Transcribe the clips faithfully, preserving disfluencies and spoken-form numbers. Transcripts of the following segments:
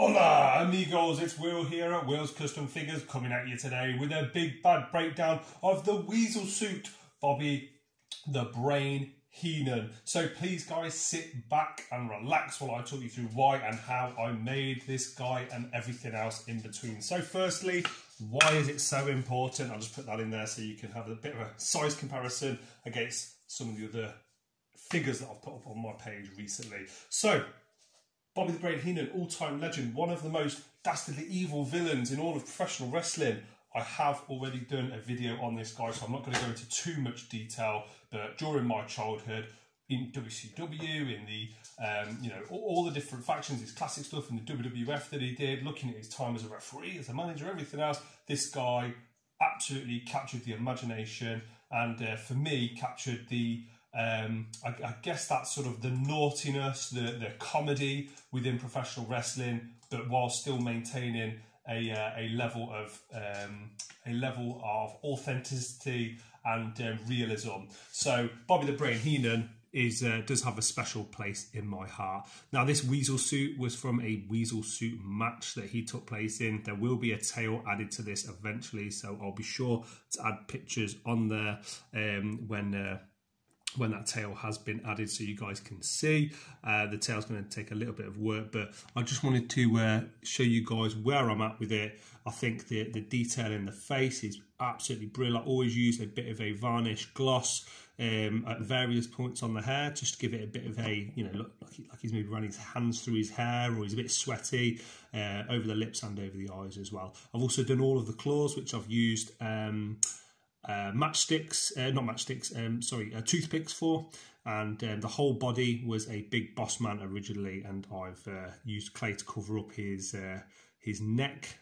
Hola amigos, it's Will here at Will's Custom Figures coming at you today with a big bad breakdown of the Weasel Suit, Bobby the Brain Heenan. So please guys, sit back and relax while I talk you through why and how I made this guy and everything else in between. So firstly, why is it so important? I'll just put that in there so you can have a bit of a size comparison against some of the other figures that I've put up on my page recently. So Bobby the Brain Heenan, all-time legend, one of the most dastardly evil villains in all of professional wrestling. I have already done a video on this guy, so I'm not going to go into too much detail, but during my childhood in W C W, in the, um, you know, all, all the different factions, his classic stuff in the W W F that he did, looking at his time as a referee, as a manager, everything else, this guy absolutely captured the imagination and, uh, for me, captured the... Um, I, I guess that's sort of the naughtiness, the, the comedy within professional wrestling, but while still maintaining a, uh, a level of um, a level of authenticity and uh, realism. So Bobby the Brain Heenan is uh, does have a special place in my heart. Now this Weasel Suit was from a Weasel Suit match that he took place in. There will be a tale added to this eventually, so I'll be sure to add pictures on there um, when. Uh, when that tail has been added so you guys can see. Uh, the tail's going to take a little bit of work, but I just wanted to uh, show you guys where I'm at with it. I think the, the detail in the face is absolutely brilliant. I always use a bit of a varnish gloss um, at various points on the hair just to give it a bit of a, you know, look like, he, like he's maybe running his hands through his hair or he's a bit sweaty uh, over the lips and over the eyes as well. I've also done all of the claws, which I've used... Um, Uh, matchsticks, uh, not matchsticks, um, sorry, uh, toothpicks for, and um, the whole body was a big boss man originally, and I've uh, used clay to cover up his uh, his neck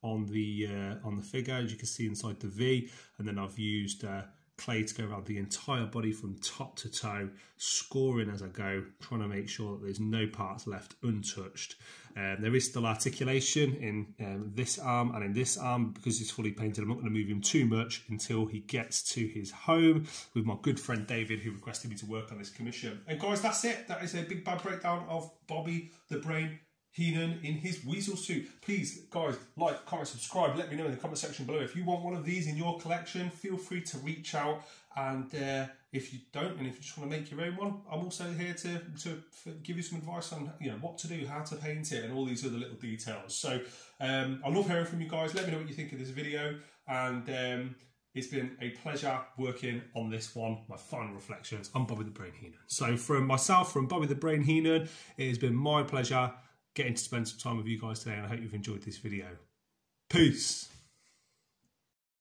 on the uh, on the figure, as you can see inside the V, and then I've used uh, clay to go around the entire body from top to toe, scoring as I go, trying to make sure that there's no parts left untouched. Um, there is still articulation in um, this arm and in this arm because he's fully painted. I'm not going to move him too much until he gets to his home with my good friend David, who requested me to work on this commission. And guys, that's it. That is a big bad breakdown of Bobby the Brain Heenan in his Weasel Suit. Please, guys, like, comment, subscribe. Let me know in the comment section below. If you want one of these in your collection, feel free to reach out. And uh, if you don't, and if you just want to make your own one, I'm also here to, to give you some advice on, you know, what to do, how to paint it, and all these other little details. So um, I love hearing from you guys. Let me know what you think of this video. And um, it's been a pleasure working on this one. My final reflections on Bobby the Brain Heenan. So from myself, from Bobby the Brain Heenan, it has been my pleasure getting to spend some time with you guys today, and I hope you've enjoyed this video. Peace!